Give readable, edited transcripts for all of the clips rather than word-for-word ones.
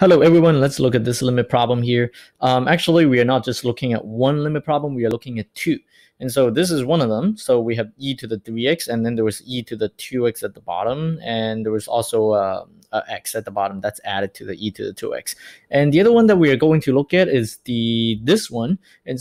Hello everyone, let's look at this limit problem here. Actually, we are not just looking at one limit problem, we are looking at two. And so this is one of them. So we have e to the 3x, and then there was e to the 2x at the bottom, and there was also x at the bottom that's added to the e to the 2x. And the other one that we are going to look at is this one. And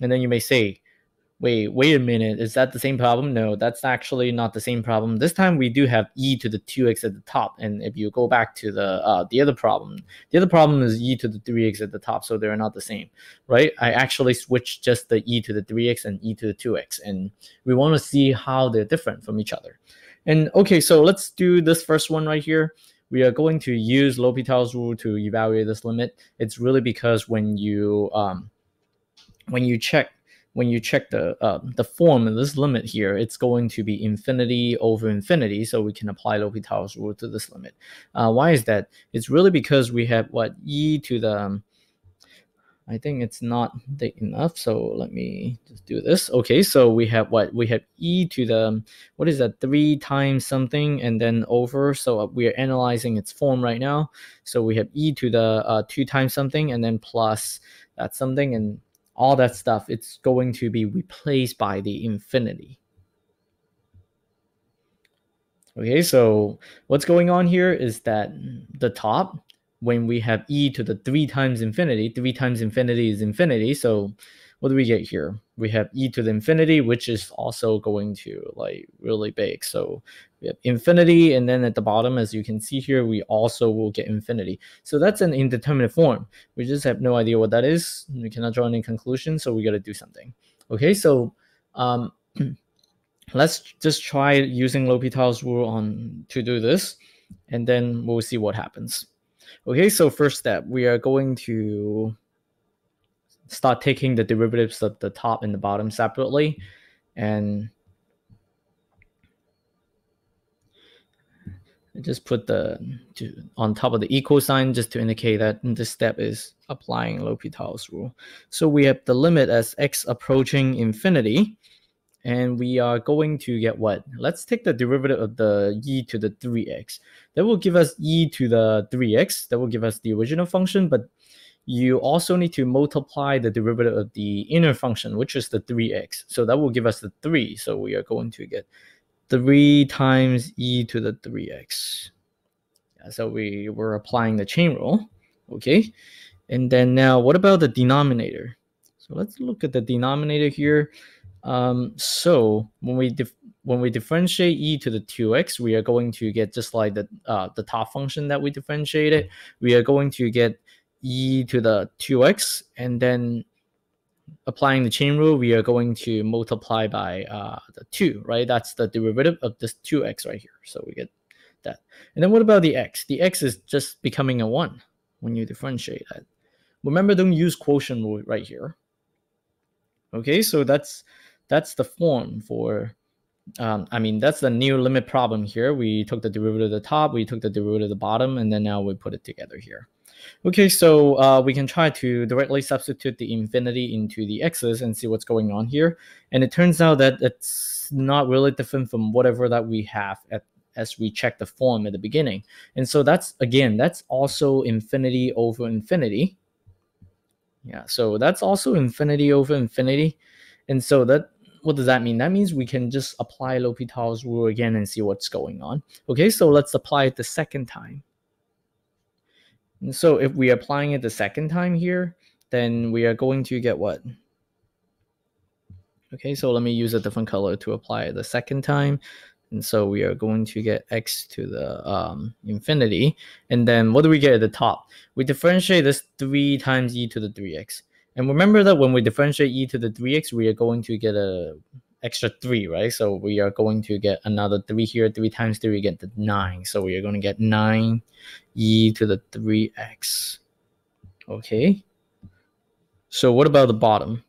then you may say, wait a minute, is that the same problem? No, that's actually not the same problem. This time we do have e to the 2x at the top, and if you go back to the other problem is e to the 3x at the top, so they're not the same, right? I actually switched just the e to the 3x and e to the 2x, and we want to see how they're different from each other. And okay, so let's do this first one right here. We are going to use L'Hopital's rule to evaluate this limit. It's really because when you check the form of this limit here, it's going to be infinity over infinity, so we can apply L'Hopital's rule to this limit. Why is that? It's really because we have what, e to the, I think it's not big enough, so let me just do this. Okay, so we have what? We have e to the, what is that, 3 times something and then over, so we are analyzing its form right now. So we have e to the 2 times something and then plus that something, and all that stuff, it's going to be replaced by the infinity. Okay, so what's going on here is that the top, when we have e to the 3 times infinity is infinity, so what do we get here? We have e to the infinity, which is also going to like really big. So we have infinity, and then at the bottom, as you can see here, we also will get infinity. So that's an indeterminate form. We just have no idea what that is. We cannot draw any conclusion, so we got to do something. Okay, so let's just try using L'Hopital's rule to do this, and then we'll see what happens. Okay, so first step, we are going to start taking the derivatives of the top and the bottom separately, and I just put on top of the equal sign just to indicate that this step is applying L'Hopital's rule. So we have the limit as x approaching infinity, and we are going to get what? Let's take the derivative of the e to the 3x. That will give us e to the 3x. That will give us the original function, but you also need to multiply the derivative of the inner function, which is the 3x. So that will give us the 3. So we are going to get 3 times e to the 3x. Yeah, so we were applying the chain rule. Okay. And then now what about the denominator? So let's look at the denominator here. So when we differentiate e to the 2x, we are going to get just like the top function that we differentiated. We are going to get e to the 2x, and then applying the chain rule, we are going to multiply by the 2, right? That's the derivative of this 2x right here, so we get that. And then what about the x? The x is just becoming a 1 when you differentiate that. Remember, don't use quotient rule right here. Okay, so that's the form for that's the new limit problem here. We took the derivative of the top, we took the derivative of the bottom, and then now we put it together here. Okay, so we can try to directly substitute the infinity into the x's and see what's going on here. And it turns out that it's not really different from whatever that we have as we check the form at the beginning. And so that's also infinity over infinity. Yeah, so that's also infinity over infinity. And so what does that mean? That means we can just apply L'Hopital's rule again and see what's going on. Okay, so let's apply it the second time. And so if we are applying it the second time here, then we are going to get what? Okay, so let me use a different color to apply it the second time. And so we are going to get x to the infinity. And then what do we get at the top? We differentiate this 3 times e to the 3x. And remember that when we differentiate e to the 3x, we are going to get an extra 3, right? So we are going to get another 3 here. 3 times 3, we get the 9. So we are going to get 9 e to the 3x. Okay. So what about the bottom?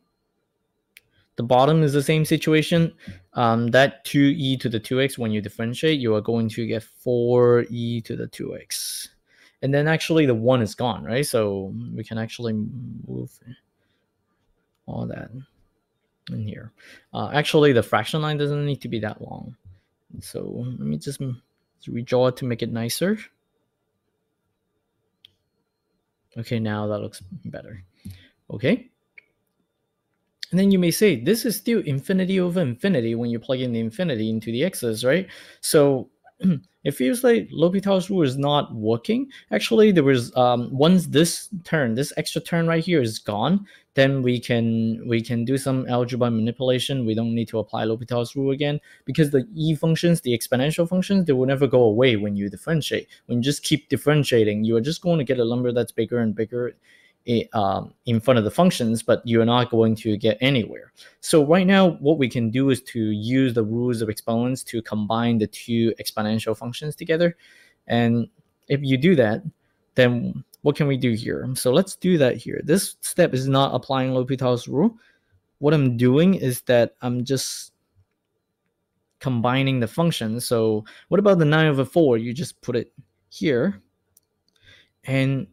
The bottom is the same situation. That 2e to the 2x, when you differentiate, you are going to get 4e to the 2x. And then actually the 1 is gone, right? So we can actually move all that in here. Actually, the fraction line doesn't need to be that long. So let me just redraw it to make it nicer. Okay, now that looks better. Okay. And then you may say, this is still infinity over infinity when you plug in the infinity into the x's, right? So it feels like L'Hopital's rule is not working. Actually, there was once this turn, this extra turn right here is gone, then we can do some algebra manipulation. We don't need to apply L'Hopital's rule again, because the e functions, the exponential functions, they will never go away when you differentiate. When you just keep differentiating, you are just going to get a number that's bigger and bigger in front of the functions, but you're not going to get anywhere. So right now, what we can do is to use the rules of exponents to combine the two exponential functions together. And if you do that, then what can we do here? So let's do that here. This step is not applying L'Hopital's rule. What I'm doing is that I'm just combining the functions. So what about the 9 over 4? You just put it here. And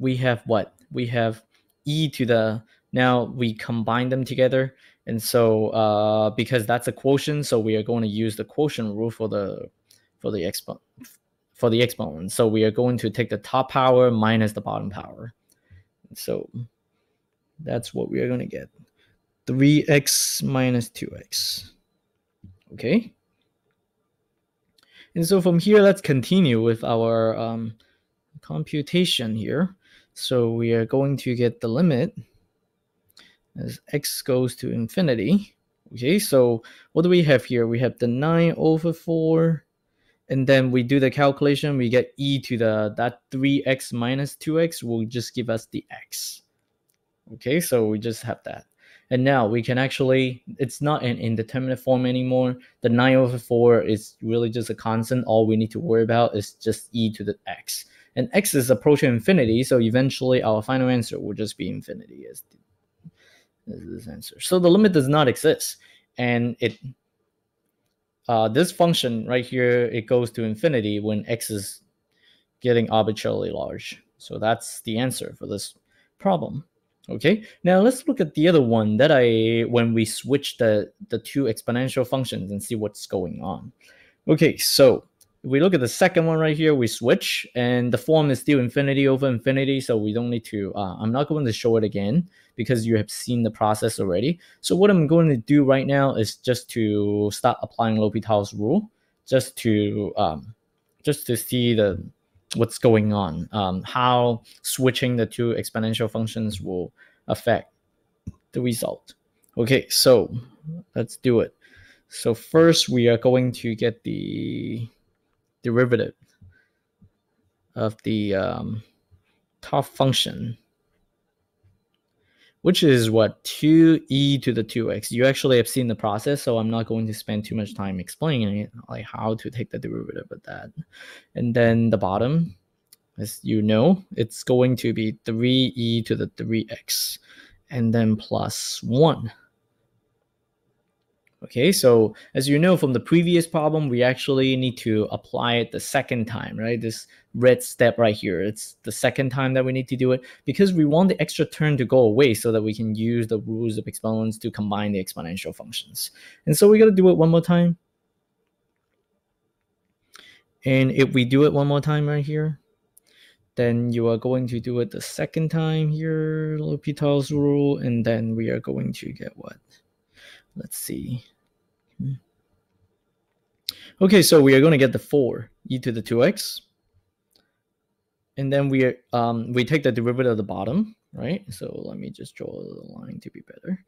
we have what? We have e to the, now we combine them together. And so because that's a quotient, so we are going to use the quotient rule for the exponent. So we are going to take the top power minus the bottom power. So that's what we are going to get. 3x minus 2x. Okay. And so from here, let's continue with our computation here. So we are going to get the limit as x goes to infinity. Okay, so what do we have here? We have the 9 over 4, and then we do the calculation. We get e to the, that 3x minus 2x will just give us the x. Okay, so we just have that. And now we can actually, it's not an indeterminate form anymore. The 9 over 4 is really just a constant. All we need to worry about is just e to the x. And x is approaching infinity, so eventually our final answer will just be infinity as this answer. So the limit does not exist, and it this function right here, it goes to infinity when x is getting arbitrarily large. So that's the answer for this problem. Okay, now let's look at the other one that when we switch the two exponential functions and see what's going on. Okay, so we look at the second one right here, we switch, and the form is still infinity over infinity, so we don't need to, I'm not going to show it again because you have seen the process already. So what I'm going to do right now is just to start applying L'Hopital's rule, just to see what's going on, how switching the two exponential functions will affect the result. Okay, so let's do it. So first we are going to get the derivative of the top function, which is what, 2e to the 2x. You actually have seen the process, so I'm not going to spend too much time explaining it, like how to take the derivative of that. And then the bottom, as you know, it's going to be 3e to the 3x, and then plus 1. Okay, so as you know from the previous problem, we actually need to apply it the second time, right? This red step right here, it's the second time that we need to do it because we want the extra term to go away so that we can use the rules of exponents to combine the exponential functions. And so we got to do it one more time. And if we do it one more time right here, then you are going to do it the second time here, L'Hopital's rule, and then we are going to get what? Let's see. Okay, so we are going to get the 4e to the 2x. And then we are, we take the derivative of the bottom, right? So let me just draw the line to be better.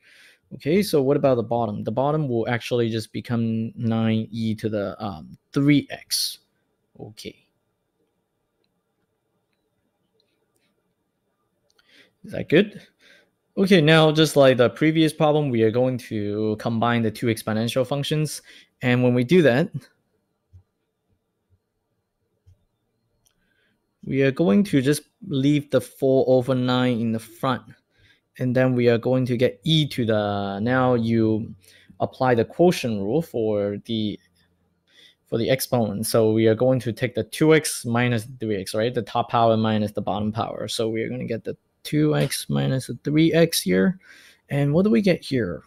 Okay, so what about the bottom? The bottom will actually just become 9e to the 3x. Okay. Is that good? Okay, now just like the previous problem, we are going to combine the two exponential functions. And when we do that, we are going to just leave the 4 over 9 in the front. And then we are going to get e to the, now you apply the quotient rule for the exponent. So we are going to take the 2x minus 3x, right? The top power minus the bottom power. So we are going to get the 2x minus a 3x here. And what do we get here?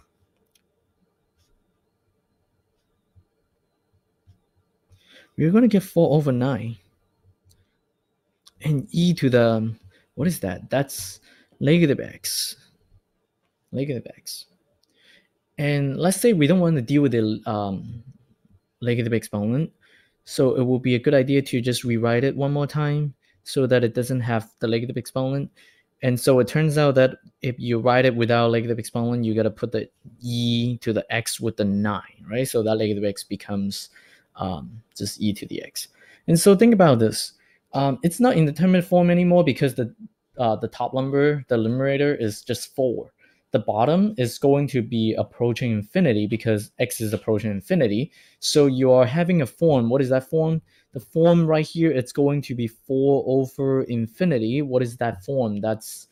We're going to get 4 over 9. And e to the, What is that? That's leg of the backs. And let's say we don't want to deal with the leg of the back exponent. So it will be a good idea to just rewrite it one more time so that it doesn't have the leg of the back exponent. And so it turns out that if you write it without leg of the back exponent, you got to put the e to the x with the 9, right? So that leg of the x becomes just e to the x. And so think about this. It's not indeterminate form anymore because the top number, the numerator, is just 4. The bottom is going to be approaching infinity because x is approaching infinity. So you are having a form. What is that form? The form right here, it's going to be 4 over infinity. What is that form? That's,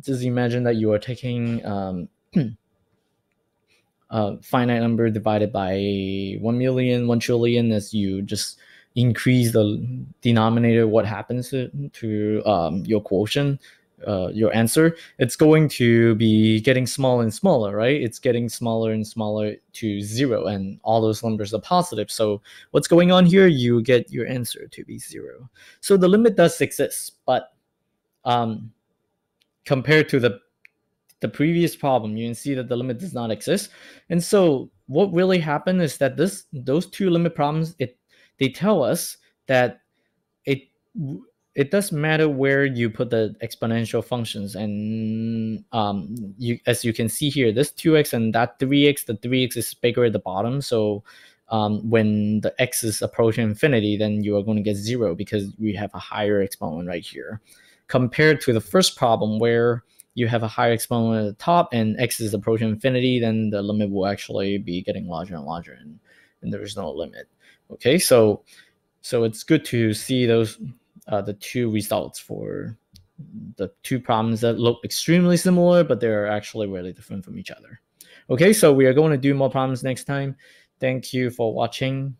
just imagine that you are taking a finite number divided by 1 million, 1 trillion. As you just increase the denominator, what happens to your quotient? Your answer, it's going to be getting smaller and smaller, right? It's getting smaller and smaller to 0, and all those numbers are positive. So what's going on here? You get your answer to be 0. So the limit does exist, but compared to the previous problem, you can see that the limit does not exist. And so what really happened is that those two limit problems, they tell us that it doesn't matter where you put the exponential functions. And as you can see here, this 2x and that 3x, the 3x is bigger at the bottom. So when the x is approaching infinity, then you are going to get 0 because we have a higher exponent right here. Compared to the first problem where you have a higher exponent at the top and x is approaching infinity, then the limit will actually be getting larger and larger, and there is no limit. Okay, so it's good to see those the two results for the two problems that look extremely similar, but they're actually really different from each other. Okay, so we are going to do more problems next time. Thank you for watching.